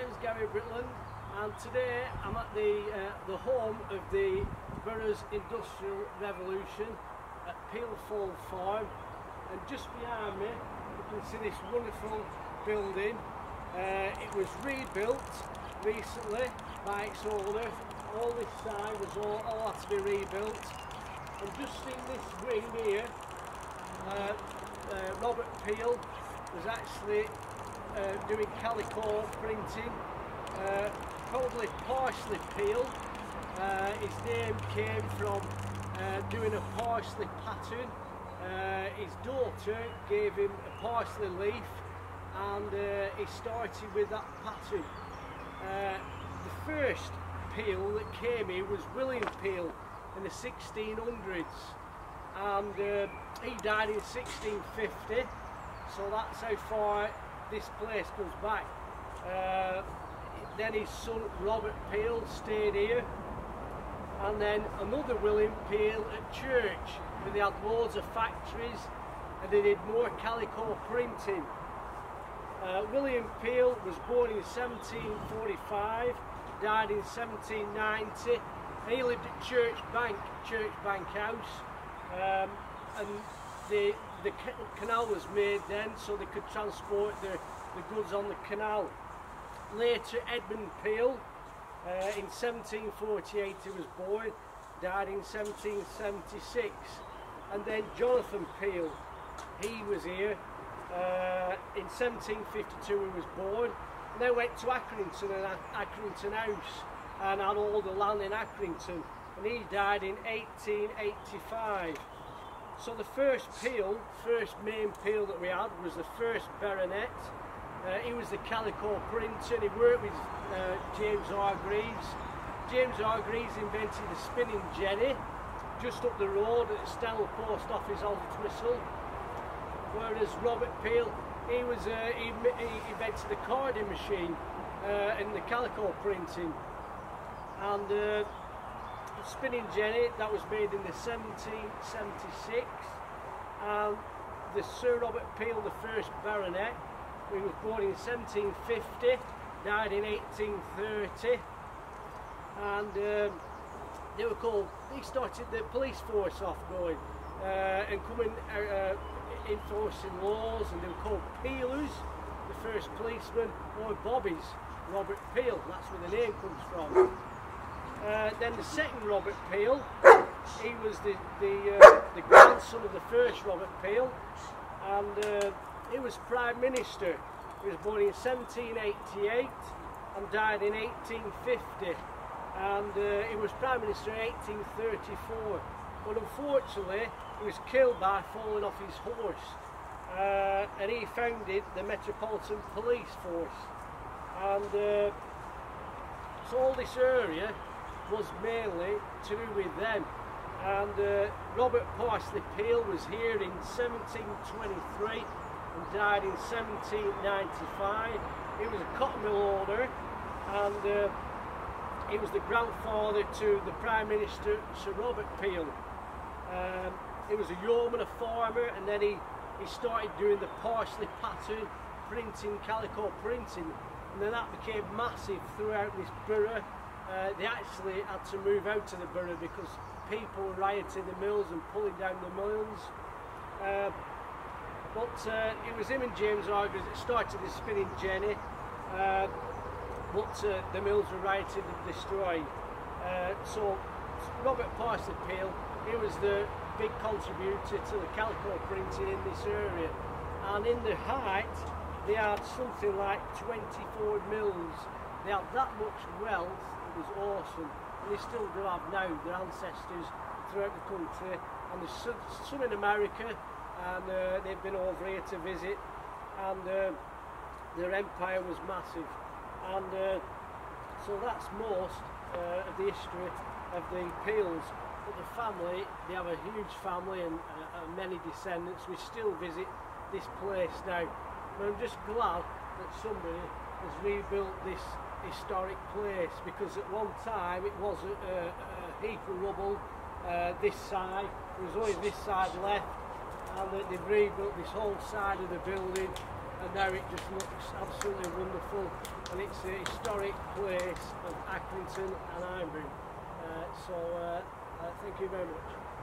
name is Gary Britland, and today I'm at the home of the Burroughs Industrial Revolution at Peel Fall Farm, and just behind me you can see this wonderful building. It was rebuilt recently by its owner. All this side was all had to be rebuilt. I'm just seeing this wing here. Robert Peel was actually doing calico printing. Probably Parsley Peel. His name came from doing a parsley pattern. His daughter gave him a parsley leaf, and he started with that pattern. The first Peel that came here was William Peel in the 1600s, and he died in 1650, so that's how far this place goes back. Then his son Robert Peel stayed here, and then another William Peel at Church, where they had loads of factories and they did more calico printing. William Peel was born in 1745, died in 1790. He lived at Church Bank House, and the canal was made then, so they could transport the goods on the canal. Later, Edmund Peel, in 1748 he was born, died in 1776. And then Jonathan Peel, he was here in 1752 he was born, and they went to Accrington and Accrington House, and had all the land in Accrington, and he died in 1885. So the first main Peel that we had was the first baronet. He was the calico printer. He worked with James Hargreaves. James Hargreaves invented the spinning jenny just up the road at Stell Post Office on Twistle. Whereas Robert Peel, he invented the carding machine and the calico printing. And spinning jenny, that was made in the 1776. And the Sir Robert Peel, the first baronet, he was born in 1750, died in 1830. And they were called, he started the police force off going and coming enforcing laws, and they were called Peelers, the first policeman, or Bobbies, Robert Peel, that's where the name comes from. Then the second Robert Peel, he was the grandson of the first Robert Peel, and he was Prime Minister. He was born in 1788 and died in 1850, and he was Prime Minister in 1834. But unfortunately, he was killed by falling off his horse, and he founded the Metropolitan Police Force. And so all this area was mainly to do with them. And Robert Parsley Peel was here in 1723 and died in 1795. He was a cotton mill owner, and he was the grandfather to the Prime Minister Sir Robert Peel. He was a yeoman, a farmer, and then he started doing the parsley pattern printing, calico printing, and then that became massive throughout this borough. They actually had to move out of the borough because people were rioting the mills and pulling down the mills. But it was him and James Hargreaves that started the spinning jenny, but the mills were rioted and destroyed. So Robert Parsley Peel, he was the big contributor to the calico printing in this area. And in the height, they had something like 24 mills. They had that much wealth, it was awesome. And they still do have now, their ancestors throughout the country. And there's some in America, and they've been over here to visit. And their empire was massive. And so that's most of the history of the Peels. But the family, they have a huge family and many descendants. We still visit this place now. But I'm just glad that somebody has rebuilt this historic place, because at one time it was a heap of rubble. This side, there was only this side left, and they've rebuilt this whole side of the building. and now it just looks absolutely wonderful, and it's a historic place of Accrington and Ironbrook. So thank you very much.